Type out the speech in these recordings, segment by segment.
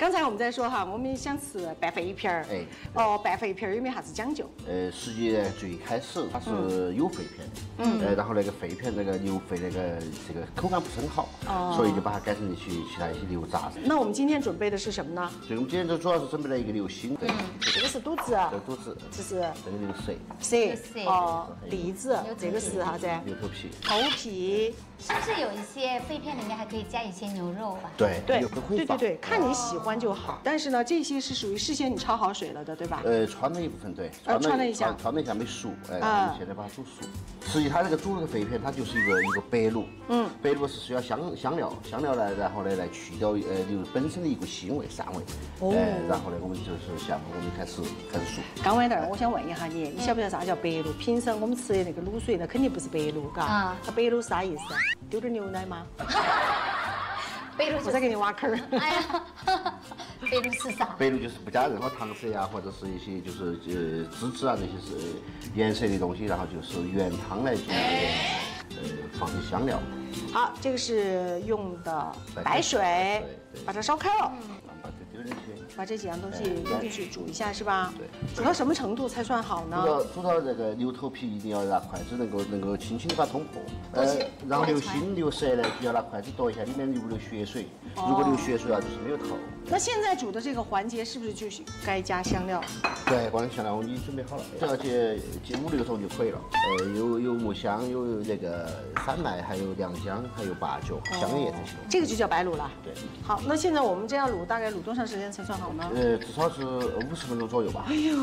刚才我们在说哈，我们想吃拌肺片儿，哎，哦，拌肺片儿有没有啥子讲究？实际呢，最开始它是有肺片的，嗯，然后那个肺片那个牛肺那个这个口感不是很好，哦，所以就把它改成去其他一些牛杂。那我们今天准备的是什么呢？对，我们今天主要是准备了一个牛心，嗯，这个是肚子，这肚子，这是这个蛇，蛇，哦，栗子，这个是啥子？牛头皮，头皮。 是不是有一些肺片里面还可以加一些牛肉吧？对对对对对，看你喜欢就好。但是呢，这些是属于事先你焯好水了的，对吧？穿了一部分，对，穿了一下，穿了一下没熟，哎，现在把它煮熟。实际它这个煮那个肺片，它就是一个白卤，嗯，白卤是需要香料，香料呢，然后呢来去掉牛本身的一个腥味、膻味，哦，然后呢我们就是下我们开始熟。刚歪蛋，我想问一下你，你晓不晓得啥叫白卤？平时我们吃的那个卤水呢，肯定不是白卤，嘎，啊，它白卤是啥意思？ 丢点牛奶吗？我再给你挖坑儿。哎呀，白卤是啥？白卤就是不加任何糖色呀，或者是一些就是芝芝啊这些是颜色的东西，然后就是原汤来做这个放些香料。好，这个是用的白水，把它烧开了。把这几样东西用进去煮一下是吧？对。煮到什么程度才算好呢？煮到这个牛头皮一定要拿筷子能够轻轻的把它捅破。然后牛心牛舌呢，就要拿筷子剁一下，里面流不流血水？如果流血水啊，就是没有头。那现在煮的这个环节是不是就是该加香料？对，把那香料我已经准备好了，只要去5、6种就可以了。有木香，有那个山麦，还有良姜，还有八角、香叶这些。这个就叫白卤了。对。好，那现在我们这样卤，大概卤多长时间才算？ 至少是50分钟左右吧。哎呦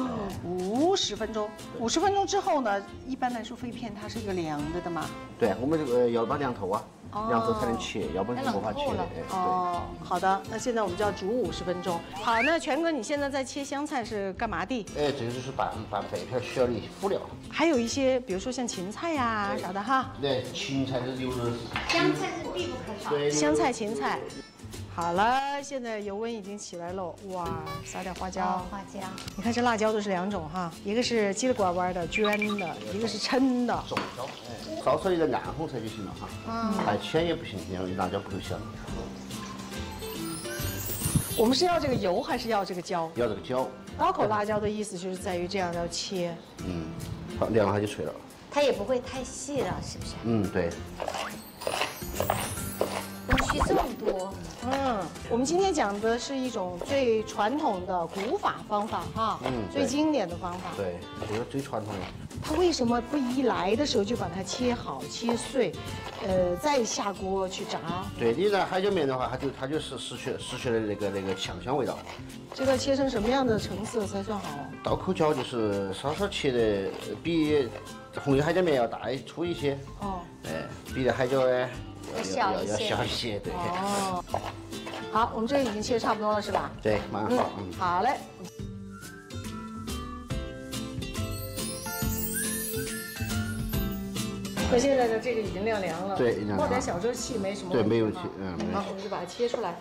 ，50分钟，50分钟之后呢？一般来说，肺片它是一个凉着的嘛。对，我们要把凉透啊，凉透才能切，要不然没法切。哦，好的，那现在我们就要煮50分钟。好，那全哥，你现在在切香菜是干嘛的？哎，这个就是拌肺片需要的一些辅料，还有一些比如说像芹菜呀啥的哈。对，芹菜这就是香菜是必不可少。对，香菜、芹菜。 好了，现在油温已经起来了，哇，撒点花椒。花椒，你看这辣椒都是2种哈，一个是叽里呱歪的绢的，一个是抻的。种椒，哎，烧出来的暗红色就行了哈。嗯。太浅也不行，因为辣椒不够香。我们是要这个油还是要这个椒？要这个椒。刀口辣椒的意思就是在于这样要切。嗯，好，凉它就脆了。它也不会太细了，是不是？嗯，对。 这么多，嗯，我们今天讲的是一种最传统的古法方法哈，嗯，最经典的方法，对，我觉得最传统的。它为什么不一来的时候就把它切好切碎，再下锅去炸？对，你在海椒面的话，它就是失去了那个呛香味道。这个切成什么样的成色才算好？刀口椒就是稍稍切的比红油海椒面要大粗一些，哦，哎，比这海椒呢。 要小一些，对。哦，好，我们这个已经切得差不多了，是吧？对，蛮好。嗯，好嘞。那现在呢，这个已经晾凉了，对，冒点小热气没什么。对，没有气，嗯。好，我们就把它切出来。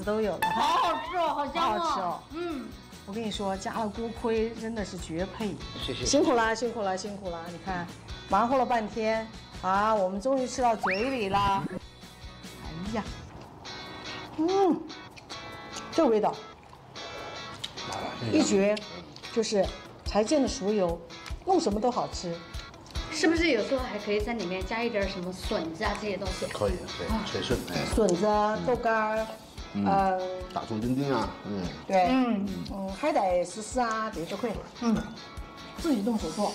子都有了。好好吃哦，好香哦，好吃哦。嗯，我跟你说，加了锅盔真的是绝配。谢谢，辛苦啦，辛苦啦，辛苦啦！你看，忙活了半天啊，我们终于吃到嘴里啦。哎呀，嗯，这味道，一绝，就是柴建的熟油，弄什么都好吃。 是不是有时候还可以在里面加一点什么笋子啊这些东西？可以，对，水笋，笋子、豆干，大葱丁丁啊，嗯，对，海带丝丝啊，这些都可以，嗯，自己动手做，